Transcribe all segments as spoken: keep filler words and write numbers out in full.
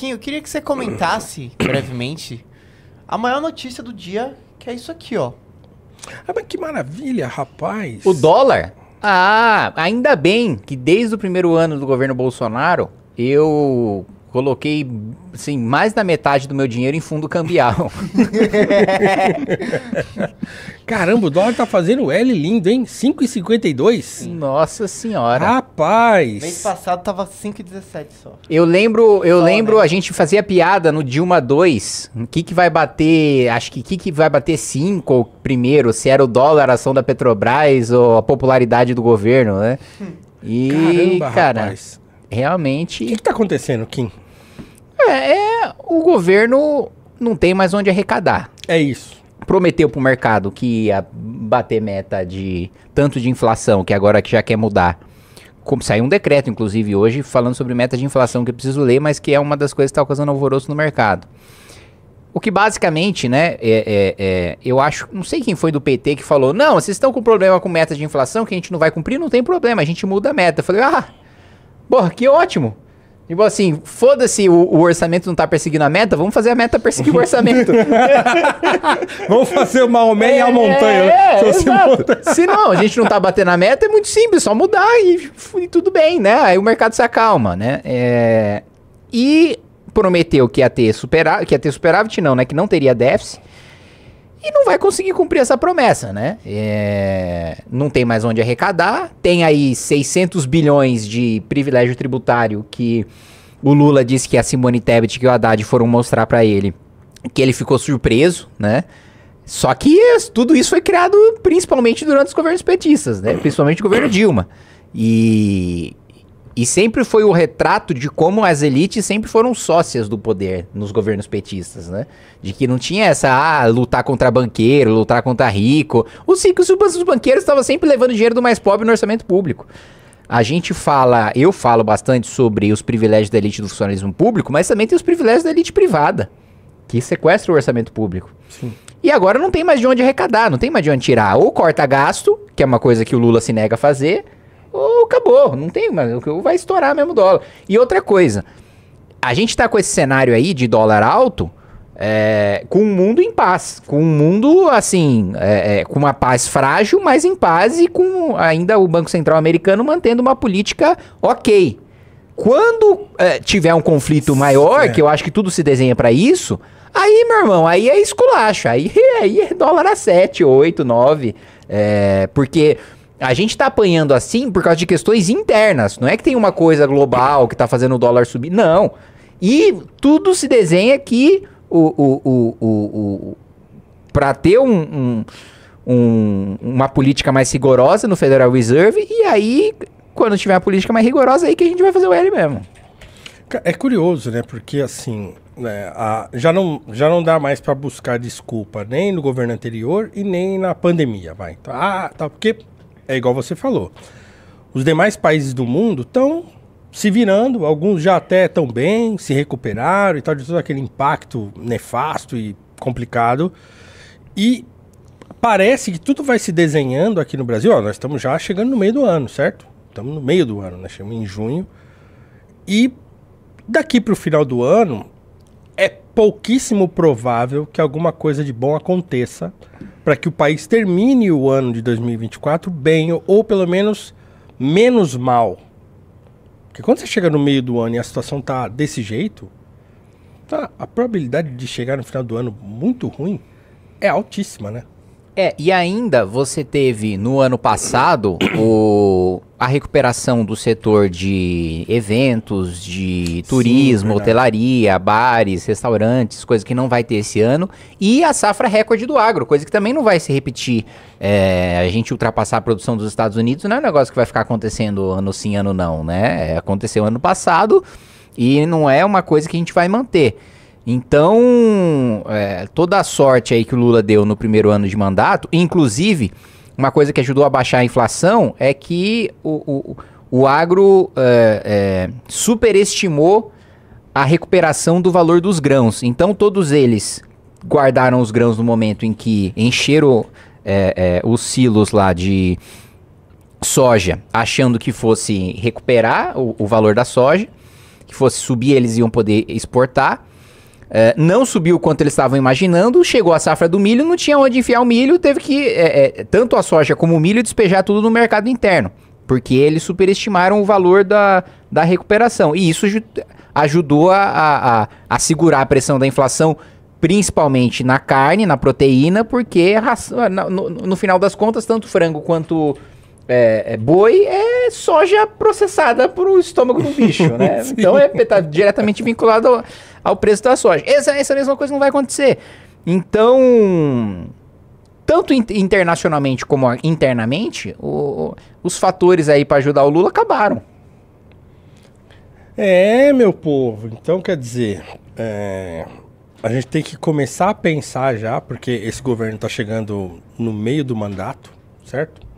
Kim, eu queria que você comentasse brevemente a maior notícia do dia, que é isso aqui, ó. Ah, mas que maravilha, rapaz. O dólar? Ah, ainda bem que desde o primeiro ano do governo Bolsonaro, eu coloquei, assim, mais da metade do meu dinheiro em fundo cambial. Caramba, o dólar tá fazendo L lindo, hein? cinco e cinquenta e dois. Nossa senhora. Rapaz. Mês passado tava cinco e dezessete só. Eu lembro, eu só, lembro, né? A gente fazia piada no Dilma dois. O que que vai bater, acho que o que que vai bater cinco primeiro, se era o dólar, a ação da Petrobras ou a popularidade do governo, né? E, caramba, cara, rapaz. Realmente... O que que tá acontecendo, Kim? É, é, o governo não tem mais onde arrecadar. É isso. Prometeu pro mercado que ia bater meta de tanto de inflação, que agora que já quer mudar. Como, saiu um decreto, inclusive, hoje, falando sobre meta de inflação, que eu preciso ler, mas que é uma das coisas que tá causando alvoroço no mercado. O que basicamente, né, é, é, é, eu acho, não sei quem foi do P T que falou, não, vocês estão com problema com meta de inflação, que a gente não vai cumprir, não tem problema, a gente muda a meta. Eu falei, ah... Porra, que ótimo. Tipo assim, foda-se o, o orçamento não tá perseguindo a meta, vamos fazer a meta perseguir o orçamento. Vamos fazer o Maomé e a montanha. É, é, se, é se não, a gente não tá batendo a meta, é muito simples, só mudar e, e tudo bem, né? Aí o mercado se acalma, né? É, e prometeu que ia ter superávit, que ia ter superávit não, né? Que não teria déficit. E não vai conseguir cumprir essa promessa, né? É... Não tem mais onde arrecadar. Tem aí seiscentos bilhões de privilégio tributário que o Lula disse que a Simone Tebet e o Haddad foram mostrar pra ele. Que ele ficou surpreso, né? Só que tudo isso foi criado principalmente durante os governos petistas, né? Principalmente o governo Dilma. E... E sempre foi o retrato de como as elites sempre foram sócias do poder nos governos petistas, né? De que não tinha essa, ah, lutar contra banqueiro, lutar contra rico. Os ricos e os banqueiros estavam sempre levando dinheiro do mais pobre no orçamento público. A gente fala, eu falo bastante sobre os privilégios da elite do funcionalismo público, mas também tem os privilégios da elite privada, que sequestra o orçamento público. Sim. E agora não tem mais de onde arrecadar, não tem mais de onde tirar. Ou corta gasto, que é uma coisa que o Lula se nega a fazer... Ou acabou, não tem, mas vai estourar mesmo o dólar. E outra coisa, a gente tá com esse cenário aí de dólar alto, é, com o mundo em paz, com o mundo, assim, é, é, com uma paz frágil, mas em paz e com ainda o Banco Central americano mantendo uma política ok. Quando é, tiver um conflito maior, é. que eu acho que tudo se desenha pra isso, aí, meu irmão, aí é esculacho, aí, aí é dólar a sete, oito, nove, é, porque... A gente tá apanhando assim por causa de questões internas. Não é que tem uma coisa global que tá fazendo o dólar subir. Não. E tudo se desenha que o, o, o, o, o, pra ter um, um, um, uma política mais rigorosa no Federal Reserve. E aí, quando tiver uma política mais rigorosa, aí que a gente vai fazer o L mesmo. É curioso, né? Porque assim, né, a, já, não, já não dá mais pra buscar desculpa nem no governo anterior e nem na pandemia. Vai. Ah, tá, porque... É igual você falou. Os demais países do mundo estão se virando, alguns já até estão bem, se recuperaram e tal, de todo aquele impacto nefasto e complicado. E parece que tudo vai se desenhando aqui no Brasil. Ó, nós estamos já chegando no meio do ano, certo? Estamos no meio do ano, nós chegamos em junho. E daqui para o final do ano, é pouquíssimo provável que alguma coisa de bom aconteça para que o país termine o ano de dois mil e vinte e quatro bem, ou pelo menos menos mal. Porque quando você chega no meio do ano e a situação tá desse jeito, tá, a probabilidade de chegar no final do ano muito ruim é altíssima, né? É, e ainda você teve no ano passado o, a recuperação do setor de eventos, de turismo, sim, hotelaria, bares, restaurantes, coisa que não vai ter esse ano. E a safra recorde do agro, coisa que também não vai se repetir. É, a gente ultrapassar a produção dos Estados Unidos não é um negócio que vai ficar acontecendo ano sim, ano não, né? Aconteceu ano passado e não é uma coisa que a gente vai manter. Então, é, toda a sorte aí que o Lula deu no primeiro ano de mandato, inclusive, uma coisa que ajudou a baixar a inflação é que o, o, o agro é, é, superestimou a recuperação do valor dos grãos. Então, todos eles guardaram os grãos no momento em que encheram é, é, os silos lá de soja, achando que fosse recuperar o, o valor da soja. que fosse subir, eles iam poder exportar. É, não subiu o quanto eles estavam imaginando, chegou a safra do milho, não tinha onde enfiar o milho, teve que, é, é, tanto a soja como o milho, despejar tudo no mercado interno, porque eles superestimaram o valor da, da recuperação. E isso ajudou a, a, a segurar a pressão da inflação, principalmente na carne, na proteína, porque no, no final das contas, tanto frango quanto é, boi é soja processada pro estômago do bicho, né? Então é tá diretamente vinculado ao, ao preço da soja. Essa, essa mesma coisa não vai acontecer. Então, tanto in internacionalmente como internamente, o, os fatores aí para ajudar o Lula acabaram. É, meu povo. Então, quer dizer, é... a gente tem que começar a pensar já, porque esse governo está chegando no meio do mandato, certo?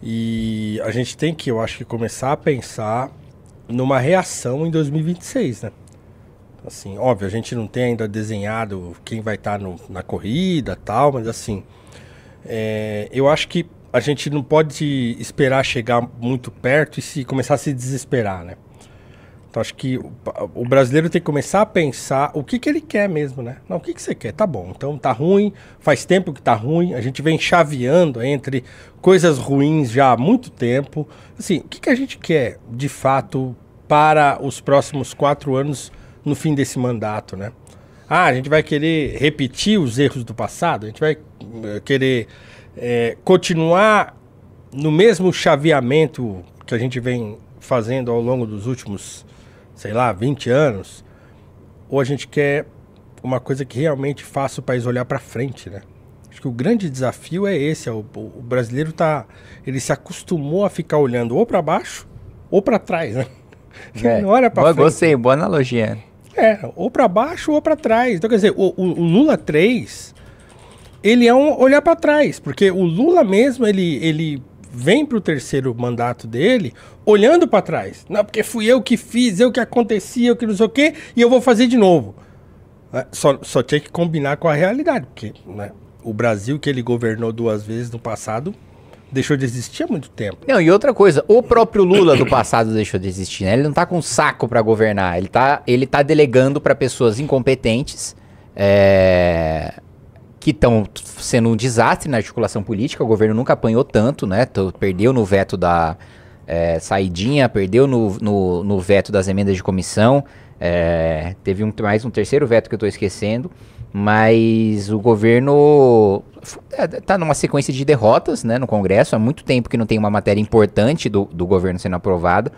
E a gente tem que, eu acho que, começar a pensar numa reação em dois mil e vinte e seis, né? Assim, óbvio, a gente não tem ainda desenhado quem vai estar na corrida e tal, mas assim, é, eu acho que a gente não pode esperar chegar muito perto e se começar a se desesperar, né? Então, acho que o, o brasileiro tem que começar a pensar o que, que ele quer mesmo, né? Não, o que, que você quer? Tá bom, então tá ruim, faz tempo que tá ruim, a gente vem chaveando entre coisas ruins já há muito tempo. Assim, o que, que a gente quer, de fato, para os próximos quatro anos no fim desse mandato, né? Ah, a gente vai querer repetir os erros do passado? A gente vai querer é, continuar no mesmo chaveamento que a gente vem fazendo ao longo dos últimos sei lá, vinte anos, ou a gente quer uma coisa que realmente faça o país olhar para frente, né? Acho que o grande desafio é esse, é o, o brasileiro tá, ele se acostumou a ficar olhando ou para baixo ou para trás, né? É, ele não olha para frente. Gostei, boa analogia. É, ou para baixo ou para trás. Então, quer dizer, o, o, o Lula três, ele é um olhar para trás, porque o Lula mesmo, ele... ele vem para o terceiro mandato dele olhando para trás. Não, porque fui eu que fiz, eu que acontecia, eu que não sei o quê, e eu vou fazer de novo. Só, só tinha que combinar com a realidade, porque né, o Brasil que ele governou duas vezes no passado deixou de existir há muito tempo. Não, e outra coisa, o próprio Lula do passado deixou de existir, né? Ele não tá com saco para governar, ele tá, ele tá delegando para pessoas incompetentes, é... que estão sendo um desastre na articulação política. O governo nunca apanhou tanto, né? Perdeu no veto da é, saidinha, perdeu no, no, no veto das emendas de comissão, é, teve um, mais um terceiro veto que eu estou esquecendo, mas o governo está numa sequência de derrotas, né, no Congresso. Há muito tempo que não tem uma matéria importante do, do governo sendo aprovada.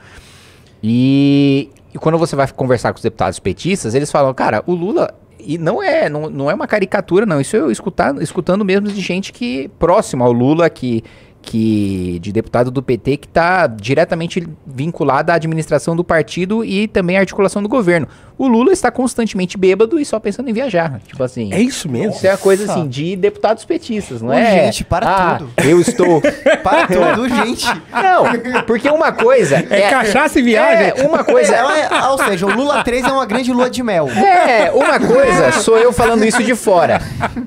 E, e quando você vai conversar com os deputados petistas, eles falam, cara, o Lula... E não é, não, não é uma caricatura, não. Isso eu escutar, escutando mesmo de gente que próxima ao Lula, que, que de deputado do P T, que está diretamente vinculada à administração do partido e também à articulação do governo. O Lula está constantemente bêbado e só pensando em viajar. Tipo assim... É isso mesmo? Isso é uma coisa assim de deputados petistas, não Ô, é? Gente, para ah, tudo. Eu estou... para tudo, gente. Não, porque uma coisa... É, é cachaça e viagem? É, uma coisa... É, é, ou seja, o Lula três é uma grande lua de mel. É, uma coisa sou eu falando isso de fora.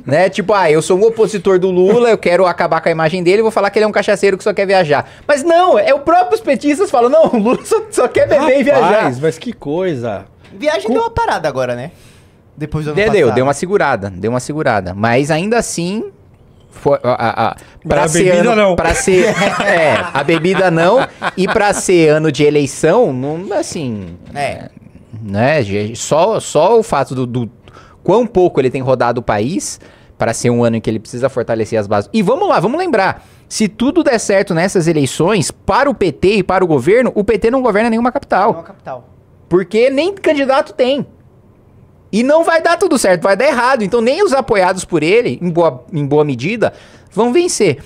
Né? Tipo, ah, eu sou um opositor do Lula, eu quero acabar com a imagem dele, vou falar que ele é um cachaceiro que só quer viajar. Mas não, é o próprio petistas falam, não, o Lula só, só quer beber Rapaz, e viajar. Mas que coisa... Viagem Com... deu uma parada agora, né? Depois do ano passado. Deu, deu uma segurada, deu uma segurada. Mas ainda assim... For, a, a, a, pra a ser bebida ano, não. Pra ser, é, a bebida não. E pra ser ano de eleição, não, assim... É. Né, só, só o fato do, do quão pouco ele tem rodado o país... Para ser um ano em que ele precisa fortalecer as bases. E vamos lá, vamos lembrar. Se tudo der certo nessas eleições, para o P T e para o governo, o P T não governa nenhuma capital. Não é uma capital. Porque nem candidato tem. E não vai dar tudo certo, vai dar errado. Então nem os apoiados por ele, em boa, em boa medida, vão vencer.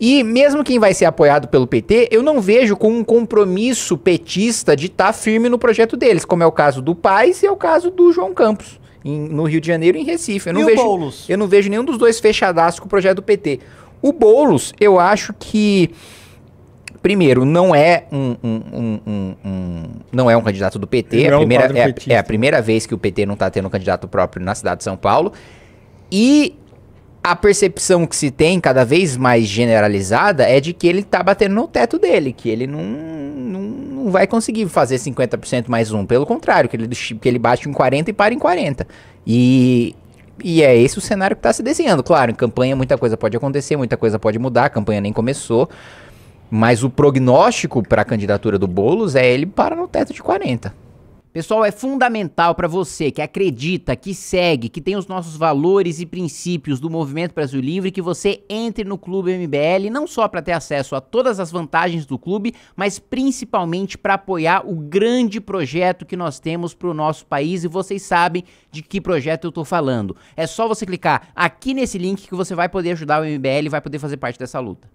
E mesmo quem vai ser apoiado pelo P T, eu não vejo com um compromisso petista de estar firme no projeto deles, como é o caso do Paes e é o caso do João Campos, em, no Rio de Janeiro e em Recife. Eu não e vejo, o Boulos? Eu não vejo nenhum dos dois fechadaço com o projeto do P T. O Boulos, eu acho que... Primeiro, não é um, um, um, um, um, não é um candidato do P T, é a, primeira, é, a, é a primeira vez que o P T não está tendo um candidato próprio na cidade de São Paulo. E a percepção que se tem, cada vez mais generalizada, é de que ele está batendo no teto dele, que ele não, não, não vai conseguir fazer cinquenta por cento mais um. Pelo contrário, que ele, que ele bate em quarenta e para em quarenta. E... E é esse o cenário que está se desenhando. Claro, em campanha muita coisa pode acontecer, muita coisa pode mudar, a campanha nem começou. Mas o prognóstico para a candidatura do Boulos é ele para no teto de quarenta. Pessoal, é fundamental para você que acredita, que segue, que tem os nossos valores e princípios do Movimento Brasil Livre, que você entre no Clube M B L, não só para ter acesso a todas as vantagens do clube, mas principalmente para apoiar o grande projeto que nós temos para o nosso país, e vocês sabem de que projeto eu estou falando. É só você clicar aqui nesse link que você vai poder ajudar o M B L e vai poder fazer parte dessa luta.